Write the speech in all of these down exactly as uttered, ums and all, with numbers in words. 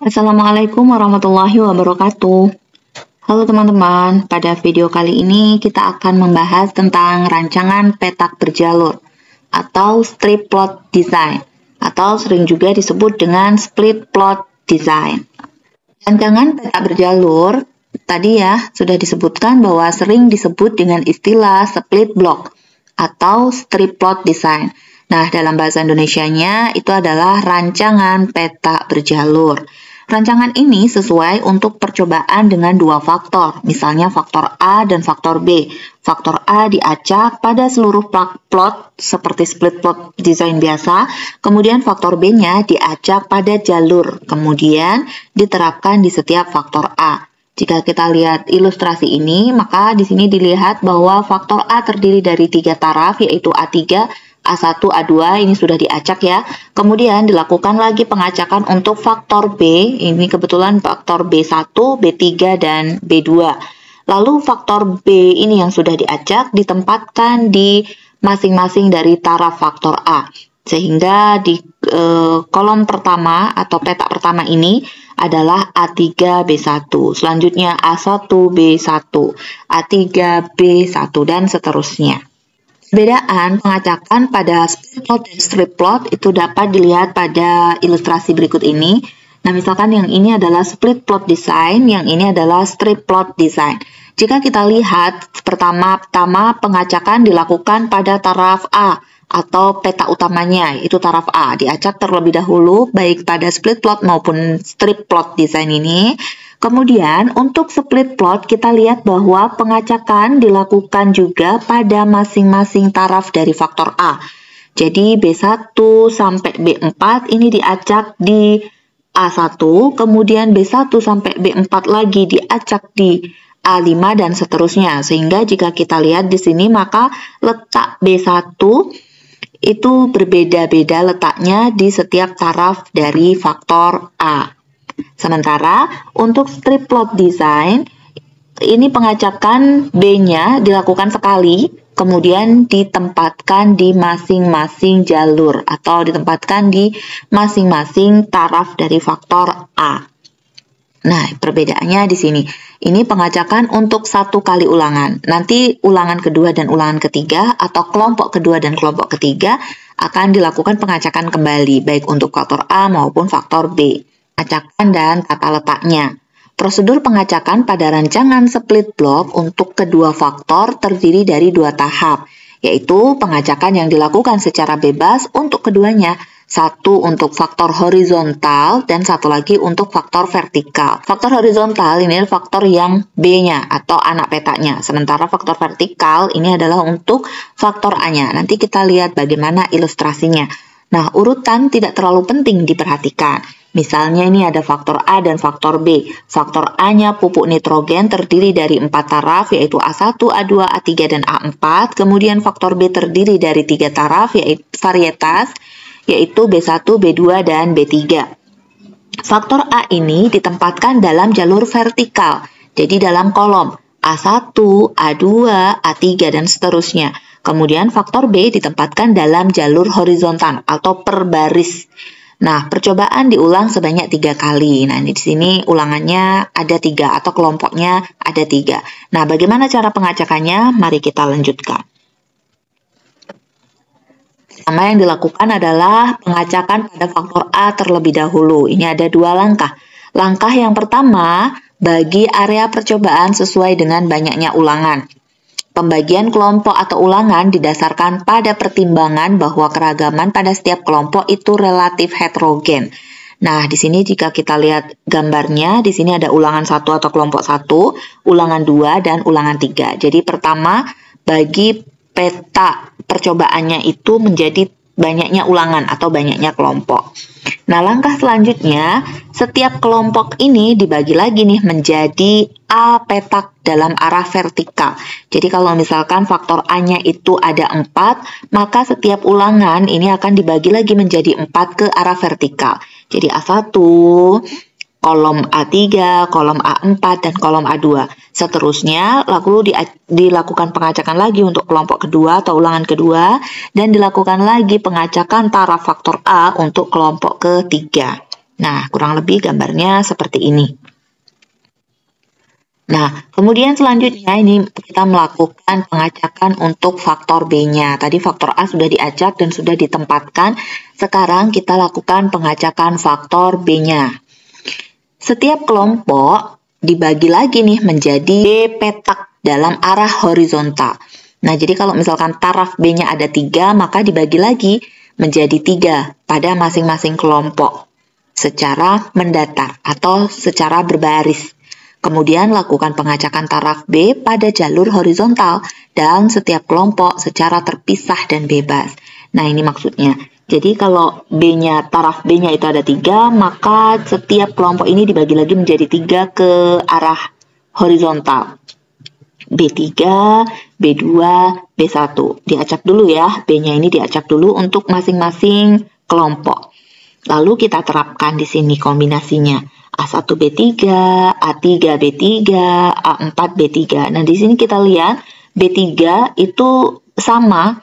Assalamualaikum warahmatullahi wabarakatuh. Halo teman-teman, pada video kali ini kita akan membahas tentang rancangan petak berjalur atau strip plot design atau sering juga disebut dengan split plot design. Rancangan petak berjalur tadi ya sudah disebutkan bahwa sering disebut dengan istilah split block atau strip plot design. Nah, dalam bahasa Indonesianya itu adalah rancangan petak berjalur. Rancangan ini sesuai untuk percobaan dengan dua faktor, misalnya faktor A dan faktor B. Faktor A diacak pada seluruh plot seperti split plot design biasa, kemudian faktor B-nya diacak pada jalur, kemudian diterapkan di setiap faktor A. Jika kita lihat ilustrasi ini, maka di sini dilihat bahwa faktor A terdiri dari tiga taraf, yaitu A tiga, A satu, A dua, ini sudah diacak ya. Kemudian dilakukan lagi pengacakan untuk faktor B. Ini kebetulan faktor B satu, B tiga, dan B dua. Lalu faktor B ini yang sudah diacak ditempatkan di masing-masing dari taraf faktor A. Sehingga di e, kolom pertama atau petak pertama ini adalah A tiga, B satu. Selanjutnya A satu, B satu, A tiga, B satu, dan seterusnya. Perbedaan pengacakan pada split plot dan strip plot itu dapat dilihat pada ilustrasi berikut ini. Nah, misalkan yang ini adalah split plot design, yang ini adalah strip plot design. Jika kita lihat, pertama-tama pengacakan dilakukan pada taraf A atau peta utamanya, itu taraf A. Diacak terlebih dahulu baik pada split plot maupun strip plot design ini. Kemudian untuk split plot kita lihat bahwa pengacakan dilakukan juga pada masing-masing taraf dari faktor A. Jadi B satu sampai B empat ini diacak di A satu, kemudian B satu sampai B empat lagi diacak di A lima dan seterusnya. Sehingga jika kita lihat di sini maka letak B satu itu berbeda-beda letaknya di setiap taraf dari faktor A. Sementara untuk strip plot design, ini pengacakan B-nya dilakukan sekali, kemudian ditempatkan di masing-masing jalur atau ditempatkan di masing-masing taraf dari faktor A. Nah, perbedaannya di sini. Ini pengacakan untuk satu kali ulangan. Nanti ulangan kedua dan ulangan ketiga atau kelompok kedua dan kelompok ketiga akan dilakukan pengacakan kembali, baik untuk faktor A maupun faktor B. Pengacakan dan tata letaknya. Prosedur pengacakan pada rancangan split block untuk kedua faktor terdiri dari dua tahap, yaitu pengacakan yang dilakukan secara bebas untuk keduanya, satu untuk faktor horizontal dan satu lagi untuk faktor vertikal. Faktor horizontal ini adalah faktor yang B-nya atau anak petaknya, sementara faktor vertikal ini adalah untuk faktor A-nya. Nanti kita lihat bagaimana ilustrasinya. Nah, urutan tidak terlalu penting diperhatikan. Misalnya ini ada faktor A dan faktor B. Faktor A-nya pupuk nitrogen terdiri dari empat taraf, yaitu A satu, A dua, A tiga, dan A empat. Kemudian faktor B terdiri dari tiga taraf, yaitu varietas, yaitu B satu, B dua, dan B tiga. Faktor A ini ditempatkan dalam jalur vertikal, jadi dalam kolom A satu, A dua, A tiga, dan seterusnya. Kemudian faktor B ditempatkan dalam jalur horizontal atau per baris. Nah, percobaan diulang sebanyak tiga kali. Nah, ini di sini ulangannya ada tiga atau kelompoknya ada tiga. Nah, bagaimana cara pengacakannya? Mari kita lanjutkan. Pertama yang dilakukan adalah pengacakan pada faktor A terlebih dahulu. Ini ada dua langkah. Langkah yang pertama, bagi area percobaan sesuai dengan banyaknya ulangan. Pembagian kelompok atau ulangan didasarkan pada pertimbangan bahwa keragaman pada setiap kelompok itu relatif heterogen. Nah, di sini jika kita lihat gambarnya, di sini ada ulangan satu atau kelompok satu, ulangan dua, dan ulangan tiga. Jadi pertama, bagi peta percobaannya itu menjadi banyaknya ulangan atau banyaknya kelompok. Nah, langkah selanjutnya, setiap kelompok ini dibagi lagi nih menjadi A petak dalam arah vertikal. Jadi kalau misalkan faktor A-nya itu ada empat, maka setiap ulangan ini akan dibagi lagi menjadi empat ke arah vertikal. Jadi A satu, kolom A tiga, kolom A empat, dan kolom A dua. Seterusnya, lalu dilakukan pengacakan lagi untuk kelompok kedua atau ulangan kedua, dan dilakukan lagi pengacakan taraf faktor A untuk kelompok ketiga. Nah, kurang lebih gambarnya seperti ini. Nah, kemudian selanjutnya ini kita melakukan pengacakan untuk faktor B-nya. Tadi faktor A sudah diacak dan sudah ditempatkan. Sekarang kita lakukan pengacakan faktor B-nya. Setiap kelompok dibagi lagi nih menjadi B petak dalam arah horizontal. Nah, jadi kalau misalkan taraf B-nya ada tiga, maka dibagi lagi menjadi tiga pada masing-masing kelompok secara mendatar atau secara berbaris. Kemudian lakukan pengacakan taraf B pada jalur horizontal dan setiap kelompok secara terpisah dan bebas. Nah, ini maksudnya. Jadi kalau B-nya, taraf B-nya itu ada tiga, maka setiap kelompok ini dibagi lagi menjadi tiga ke arah horizontal. B tiga, B dua, B satu. Diacak dulu ya, B-nya ini diacak dulu untuk masing-masing kelompok. Lalu kita terapkan di sini kombinasinya. A satu B tiga, A tiga B tiga, A empat B tiga. Nah, di sini kita lihat B tiga itu sama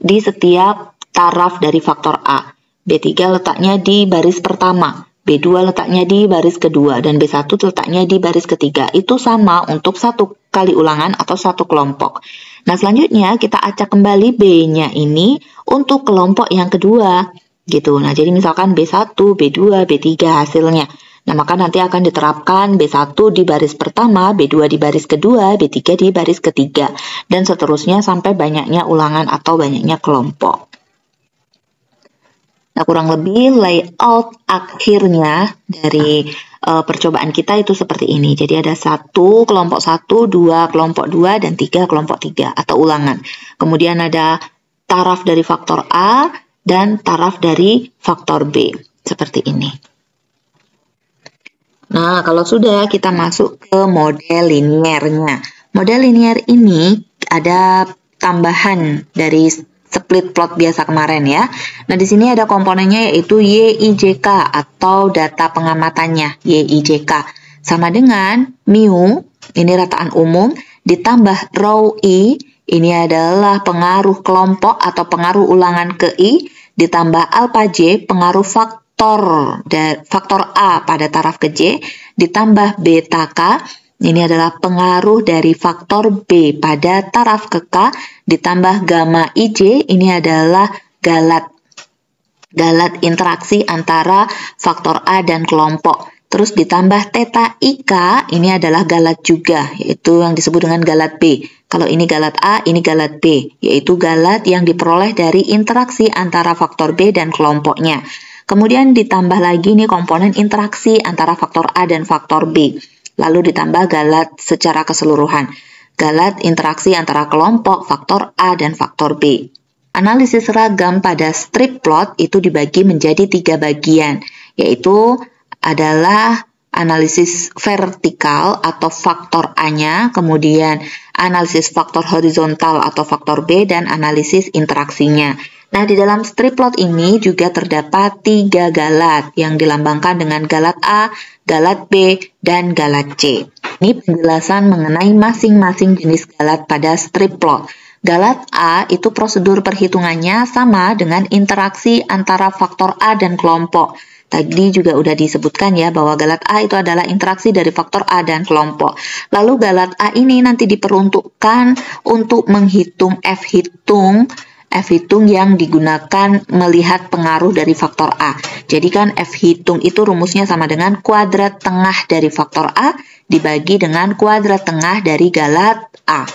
di setiap taraf dari faktor A. B tiga letaknya di baris pertama, B dua letaknya di baris kedua, dan B satu letaknya di baris ketiga. Itu sama untuk satu kali ulangan atau satu kelompok. Nah, selanjutnya kita acak kembali B-nya ini untuk kelompok yang kedua. Gitu. Nah, jadi misalkan B satu, B dua, B tiga hasilnya. Nah, maka nanti akan diterapkan B satu di baris pertama, B dua di baris kedua, B tiga di baris ketiga, dan seterusnya sampai banyaknya ulangan atau banyaknya kelompok. Nah, kurang lebih layout akhirnya dari e, percobaan kita itu seperti ini. Jadi ada satu kelompok satu, dua kelompok dua, dan tiga kelompok tiga atau ulangan. Kemudian ada taraf dari faktor A dan taraf dari faktor B seperti ini. Nah, kalau sudah kita masuk ke model liniernya. Model linier ini ada tambahan dari split plot biasa kemarin ya. Nah, di sini ada komponennya yaitu Y I J K atau data pengamatannya Y I J K sama dengan mu, ini rataan umum, ditambah rho I, ini adalah pengaruh kelompok atau pengaruh ulangan ke I, ditambah alpha J, pengaruh faktor faktor A pada taraf ke J, ditambah beta K, ini adalah pengaruh dari faktor B pada taraf ke K, ditambah gamma I J, ini adalah galat galat interaksi antara faktor A dan kelompok. Terus ditambah theta I K, ini adalah galat juga, yaitu yang disebut dengan galat B. Kalau ini galat A, ini galat B, yaitu galat yang diperoleh dari interaksi antara faktor B dan kelompoknya. Kemudian ditambah lagi nih komponen interaksi antara faktor A dan faktor B. Lalu ditambah galat secara keseluruhan. Galat interaksi antara kelompok, faktor A, dan faktor B. Analisis seragam pada strip plot itu dibagi menjadi tiga bagian. Yaitu adalah analisis vertikal atau faktor A-nya. Kemudian analisis faktor horizontal atau faktor B, dan analisis interaksinya. Nah, di dalam strip plot ini juga terdapat tiga galat yang dilambangkan dengan galat A, galat B, dan galat C. Ini penjelasan mengenai masing-masing jenis galat pada strip plot. Galat A itu prosedur perhitungannya sama dengan interaksi antara faktor A dan kelompok. Tadi juga udah disebutkan ya bahwa galat A itu adalah interaksi dari faktor A dan kelompok. Lalu galat A ini nanti diperuntukkan untuk menghitung F hitung F hitung yang digunakan melihat pengaruh dari faktor A. Jadi kan F hitung itu rumusnya sama dengan kuadrat tengah dari faktor A dibagi dengan kuadrat tengah dari galat A.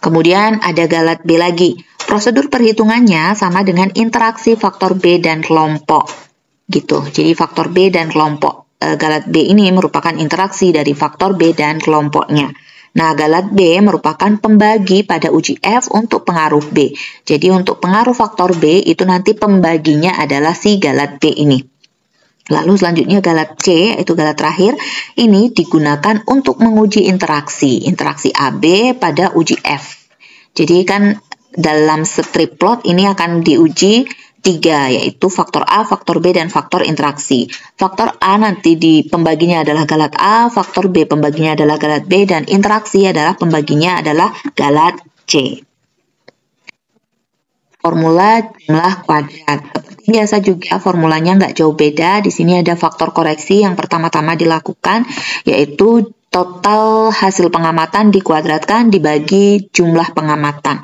Kemudian ada galat B lagi. Prosedur perhitungannya sama dengan interaksi faktor B dan kelompok. Gitu. Jadi faktor B dan kelompok. E, galat B ini merupakan interaksi dari faktor B dan kelompoknya. Nah, galat B merupakan pembagi pada uji F untuk pengaruh B. Jadi, untuk pengaruh faktor B itu nanti pembaginya adalah si galat B ini. Lalu selanjutnya galat C, itu galat terakhir, ini digunakan untuk menguji interaksi. Interaksi A B pada uji F. Jadi, kan dalam strip plot ini akan diuji tiga, yaitu faktor A, faktor B, dan faktor interaksi. Faktor A nanti di pembaginya adalah galat A, faktor B pembaginya adalah galat B, dan interaksi adalah pembaginya adalah galat C. Formula jumlah kuadrat. Seperti Biasa juga formulanya nggak jauh beda. Di sini ada faktor koreksi yang pertama-tama dilakukan, yaitu total hasil pengamatan dikuadratkan dibagi jumlah pengamatan.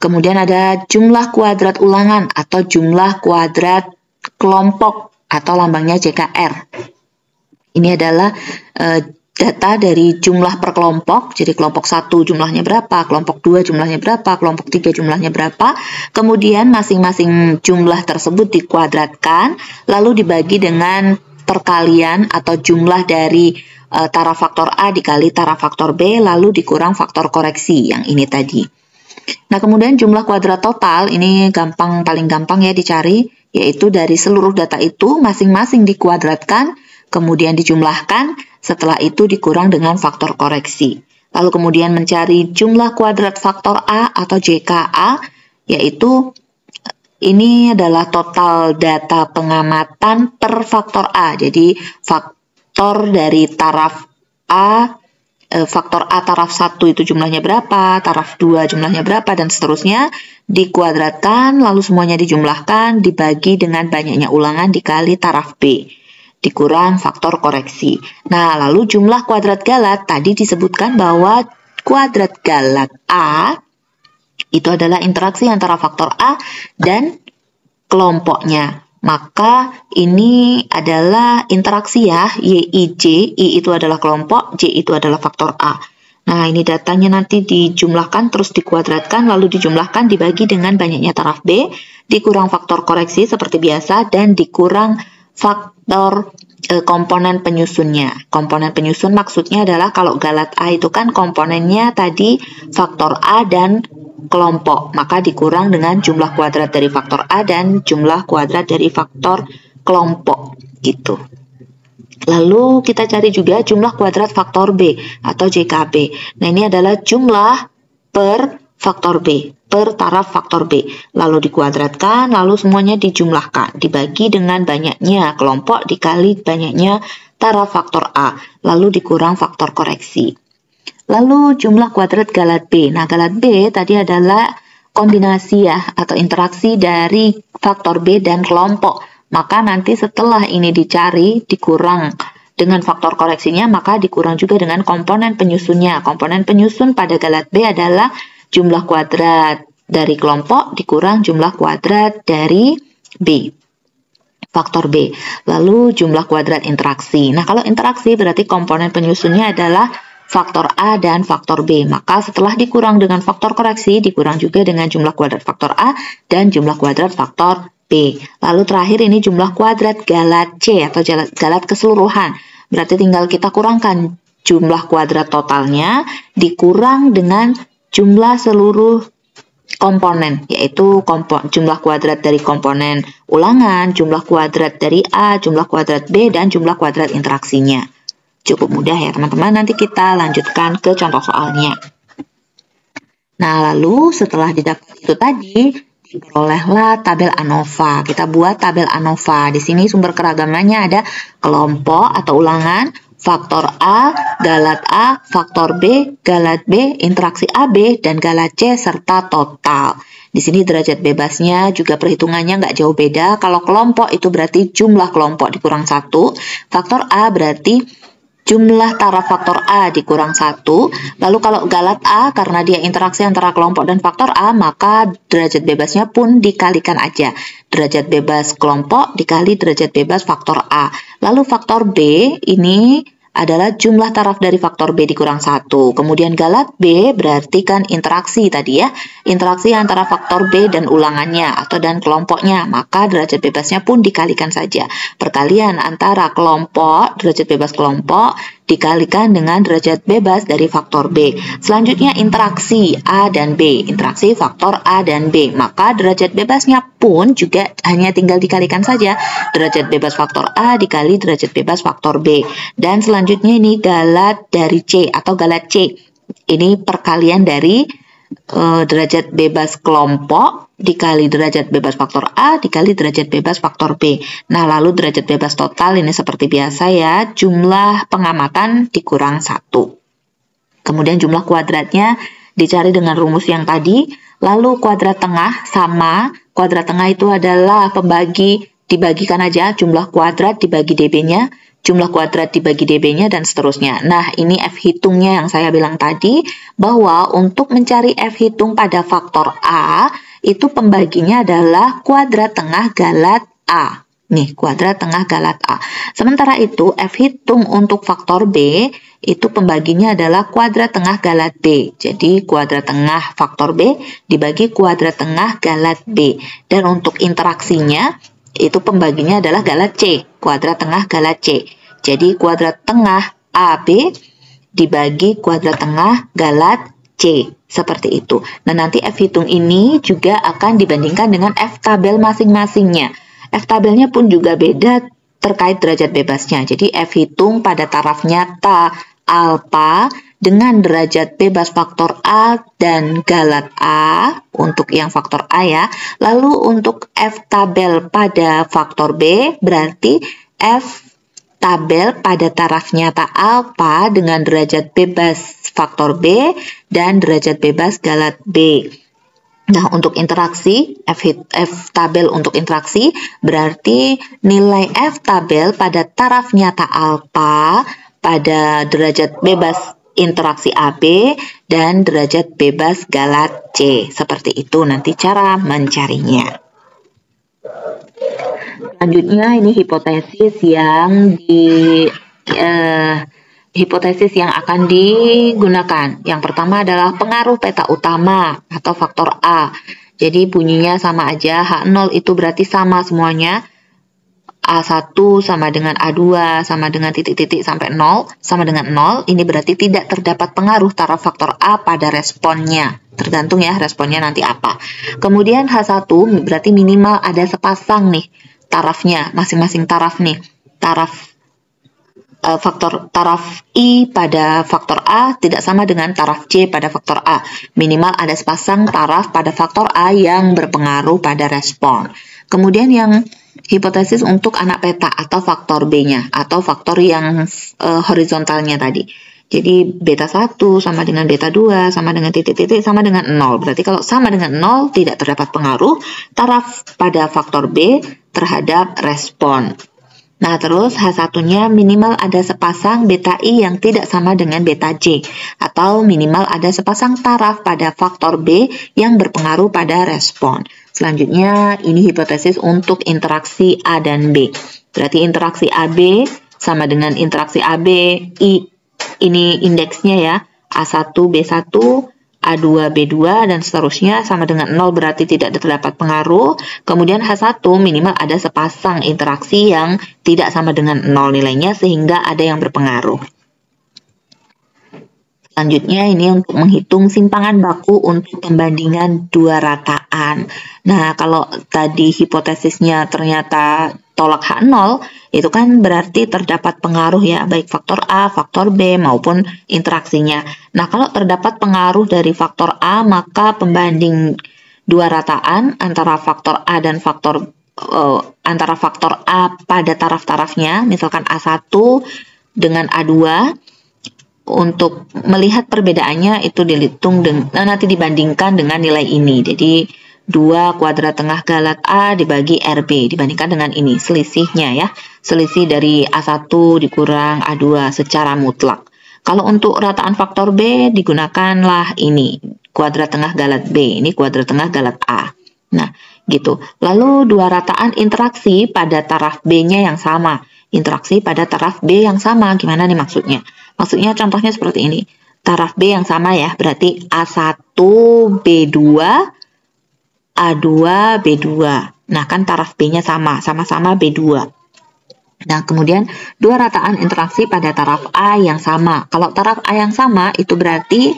Kemudian ada jumlah kuadrat ulangan atau jumlah kuadrat kelompok atau lambangnya J K R. Ini adalah e, data dari jumlah per kelompok. Jadi kelompok satu jumlahnya berapa, kelompok dua jumlahnya berapa, kelompok tiga jumlahnya berapa. Kemudian masing-masing jumlah tersebut dikuadratkan, lalu dibagi dengan perkalian atau jumlah dari e, taraf faktor A dikali taraf faktor B, lalu dikurang faktor koreksi yang ini tadi. Nah, kemudian jumlah kuadrat total ini gampang, paling gampang ya dicari, yaitu dari seluruh data itu masing-masing dikuadratkan, kemudian dijumlahkan, setelah itu dikurang dengan faktor koreksi. Lalu kemudian mencari jumlah kuadrat faktor A atau J K A, yaitu ini adalah total data pengamatan per faktor A. Jadi faktor dari taraf A, faktor A taraf satu itu jumlahnya berapa, taraf dua jumlahnya berapa, dan seterusnya dikuadratkan, lalu semuanya dijumlahkan, dibagi dengan banyaknya ulangan dikali taraf B, dikurang faktor koreksi. Nah, lalu jumlah kuadrat galat, tadi disebutkan bahwa kuadrat galat A itu adalah interaksi antara faktor A dan kelompoknya. Maka ini adalah interaksi ya, Y I J, I itu adalah kelompok, J itu adalah faktor A. Nah, ini datanya nanti dijumlahkan, terus dikuadratkan, lalu dijumlahkan, dibagi dengan banyaknya taraf B, dikurang faktor koreksi seperti biasa, dan dikurang faktor e, komponen penyusunnya. Komponen penyusun maksudnya adalah kalau galat A itu kan komponennya tadi faktor A dan kelompok, maka dikurang dengan jumlah kuadrat dari faktor A dan jumlah kuadrat dari faktor kelompok gitu. Lalu kita cari juga jumlah kuadrat faktor B atau J K B. Nah, ini adalah jumlah per faktor B, per taraf faktor B, lalu dikuadratkan, lalu semuanya dijumlahkan, dibagi dengan banyaknya kelompok dikali banyaknya taraf faktor A, lalu dikurang faktor koreksi. Lalu jumlah kuadrat galat B. Nah, galat B tadi adalah kombinasi ya, atau interaksi dari faktor B dan kelompok. Maka nanti setelah ini dicari, dikurang dengan faktor koreksinya, maka dikurang juga dengan komponen penyusunnya. Komponen penyusun pada galat B adalah jumlah kuadrat dari kelompok dikurang jumlah kuadrat dari B, faktor B. Lalu jumlah kuadrat interaksi. Nah, kalau interaksi berarti komponen penyusunnya adalah faktor A dan faktor B, maka setelah dikurang dengan faktor koreksi, dikurang juga dengan jumlah kuadrat faktor A dan jumlah kuadrat faktor B. Lalu terakhir ini jumlah kuadrat galat C atau galat keseluruhan, berarti tinggal kita kurangkan jumlah kuadrat totalnya, dikurang dengan jumlah seluruh komponen, yaitu kompon, jumlah kuadrat dari komponen ulangan, jumlah kuadrat dari A, jumlah kuadrat B, dan jumlah kuadrat interaksinya. Cukup mudah ya teman-teman, nanti kita lanjutkan ke contoh soalnya. Nah, lalu setelah didapat itu tadi, diperolehlah tabel ANOVA. Kita buat tabel ANOVA. Di sini sumber keragamannya ada kelompok atau ulangan, faktor A, galat A, faktor B, galat B, interaksi A B, dan galat C, serta total. Di sini derajat bebasnya juga perhitungannya nggak jauh beda. Kalau kelompok itu berarti jumlah kelompok dikurang satu, faktor A berarti jumlah taraf faktor A dikurang satu, lalu kalau galat A karena dia interaksi antara kelompok dan faktor A, maka derajat bebasnya pun dikalikan aja. Derajat bebas kelompok dikali derajat bebas faktor A. Lalu faktor B ini adalah jumlah taraf dari faktor B dikurang satu. Kemudian galat B berarti kan interaksi tadi ya, interaksi antara faktor B dan ulangannya atau dan kelompoknya, maka derajat bebasnya pun dikalikan saja. Perkalian antara kelompok, derajat bebas kelompok, dikalikan dengan derajat bebas dari faktor B. Selanjutnya interaksi A dan B, interaksi faktor A dan B, maka derajat bebasnya pun juga hanya tinggal dikalikan saja, derajat bebas faktor A dikali derajat bebas faktor B. Dan selanjutnya ini galat dari C atau galat C, ini perkalian dari e, derajat bebas kelompok dikali derajat bebas faktor A dikali derajat bebas faktor B. Nah, lalu derajat bebas total ini seperti biasa ya, jumlah pengamatan dikurang satu. Kemudian jumlah kuadratnya dicari dengan rumus yang tadi, lalu kuadrat tengah sama Kuadrat tengah itu adalah pembagi, dibagikan aja jumlah kuadrat dibagi D B-nya, jumlah kuadrat dibagi D B-nya, dan seterusnya. Nah, ini F hitungnya yang saya bilang tadi, bahwa untuk mencari F hitung pada faktor A, itu pembaginya adalah kuadrat tengah galat A. Nih, kuadrat tengah galat A. Sementara itu, F hitung untuk faktor B, itu pembaginya adalah kuadrat tengah galat B. Jadi, kuadrat tengah faktor B dibagi kuadrat tengah galat B. Dan untuk interaksinya, itu pembaginya adalah galat C, kuadrat tengah galat C. Jadi kuadrat tengah A B dibagi kuadrat tengah galat C, seperti itu. Nah, nanti F hitung ini juga akan dibandingkan dengan F tabel masing-masingnya. F tabelnya pun juga beda terkait derajat bebasnya. Jadi F hitung pada taraf nyata alfa dengan derajat bebas faktor A dan galat A untuk yang faktor A ya. Lalu untuk F tabel pada faktor B berarti F tabel pada taraf nyata alfa dengan derajat bebas faktor B dan derajat bebas galat B. Nah, untuk interaksi, F, F tabel untuk interaksi berarti nilai F tabel pada taraf nyata alfa pada derajat bebas interaksi A B dan derajat bebas galat C. Seperti itu nanti cara mencarinya. Selanjutnya ini hipotesis yang di eh, hipotesis yang akan digunakan. Yang pertama adalah pengaruh peta utama atau faktor A. Jadi bunyinya sama aja, H nol itu berarti sama semuanya. A satu sama dengan A dua sama dengan titik-titik sampai nol sama dengan nol. Ini berarti tidak terdapat pengaruh taraf faktor A pada responnya. Tergantung ya responnya nanti apa. Kemudian H satu berarti minimal ada sepasang nih tarafnya, masing-masing taraf nih. Taraf e, faktor taraf I pada faktor A tidak sama dengan taraf C pada faktor A. Minimal ada sepasang taraf pada faktor A yang berpengaruh pada respon. Kemudian yang hipotesis untuk anak peta atau faktor B-nya, atau faktor yang e, horizontalnya tadi. Jadi, beta satu sama dengan beta dua sama dengan titik-titik sama dengan nol. Berarti kalau sama dengan nol, tidak terdapat pengaruh taraf pada faktor B terhadap respon. Nah, terus H satu-nya minimal ada sepasang beta I yang tidak sama dengan beta J, atau minimal ada sepasang taraf pada faktor B yang berpengaruh pada respon. Selanjutnya, ini hipotesis untuk interaksi A dan B. Berarti interaksi A B sama dengan interaksi A B, I, ini indeksnya ya, A satu B satu, A dua B dua, dan seterusnya sama dengan nol, berarti tidak terdapat pengaruh. Kemudian H satu minimal ada sepasang interaksi yang tidak sama dengan nol nilainya sehingga ada yang berpengaruh. Selanjutnya ini untuk menghitung simpangan baku untuk pembandingan dua rataan. Nah, kalau tadi hipotesisnya ternyata tolak H nol, itu kan berarti terdapat pengaruh ya, baik faktor A, faktor B, maupun interaksinya. Nah, kalau terdapat pengaruh dari faktor A, maka pembanding dua rataan antara faktor A dan faktor eh, antara faktor A pada taraf-tarafnya, misalkan A satu dengan A dua, untuk melihat perbedaannya itu dihitung dengan, nanti dibandingkan dengan nilai ini. Jadi dua kuadrat tengah galat A dibagi R B dibandingkan dengan ini selisihnya ya. Selisih dari A satu dikurang A dua secara mutlak. Kalau untuk rataan faktor B digunakanlah ini kuadrat tengah galat B, ini kuadrat tengah galat A. Nah, gitu. Lalu dua rataan interaksi pada taraf B-nya yang sama. Interaksi pada taraf B yang sama. Gimana nih maksudnya? Maksudnya contohnya seperti ini. Taraf B yang sama ya, berarti A satu B dua, A dua B dua. Nah, kan taraf B-nya sama, sama-sama B dua. Nah, kemudian dua rataan interaksi pada taraf A yang sama. Kalau taraf A yang sama, itu berarti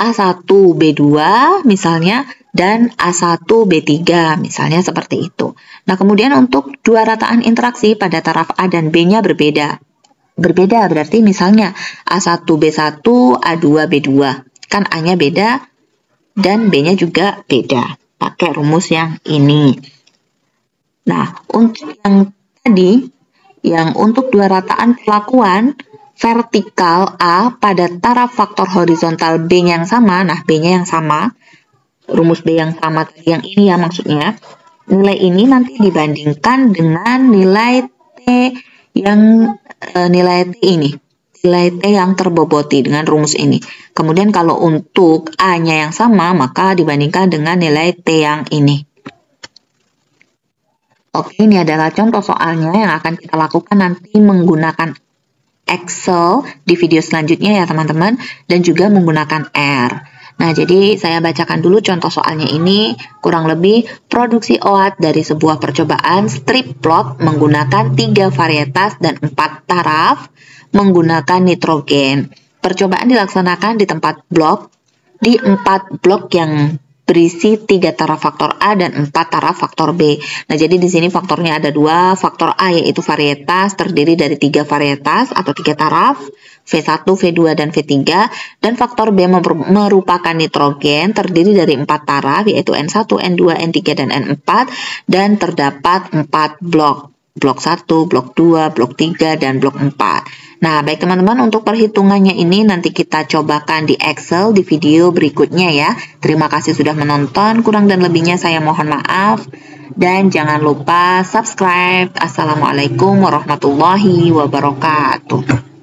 A satu B dua misalnya, dan A satu B tiga misalnya, seperti itu. Nah, kemudian untuk dua rataan interaksi pada taraf A dan B-nya berbeda. Berbeda berarti misalnya A satu B satu, A dua B dua. Kan A-nya beda dan B-nya juga beda. Pakai rumus yang ini. Nah, untuk yang tadi, yang untuk dua rataan perlakuan vertikal A pada taraf faktor horizontal B-nya yang sama. Nah, B-nya yang sama. rumus D yang sama tadi, yang ini ya maksudnya, nilai ini nanti dibandingkan dengan nilai T yang e, nilai T ini, nilai T yang terboboti dengan rumus ini. Kemudian kalau untuk A-nya yang sama, maka dibandingkan dengan nilai T yang ini. Oke, ini adalah contoh soalnya yang akan kita lakukan nanti menggunakan Excel di video selanjutnya ya teman-teman, dan juga menggunakan R. Nah, jadi saya bacakan dulu contoh soalnya ini, kurang lebih produksi O A T dari sebuah percobaan strip plot menggunakan tiga varietas dan empat taraf menggunakan nitrogen. Percobaan dilaksanakan di tempat blok, di empat blok yang berisi tiga taraf faktor A dan empat taraf faktor B. Nah, jadi di sini faktornya ada dua, faktor A yaitu varietas terdiri dari tiga varietas atau tiga taraf, V satu, V dua, dan V tiga, dan faktor B merupakan nitrogen terdiri dari empat taraf yaitu N satu, N dua, N tiga, dan N empat, dan terdapat empat blok, blok satu, blok dua, blok tiga, dan blok empat. Nah, baik teman-teman, untuk perhitungannya ini nanti kita cobakan di Excel di video berikutnya ya. Terima kasih sudah menonton, kurang dan lebihnya saya mohon maaf. Dan jangan lupa subscribe. Assalamualaikum warahmatullahi wabarakatuh.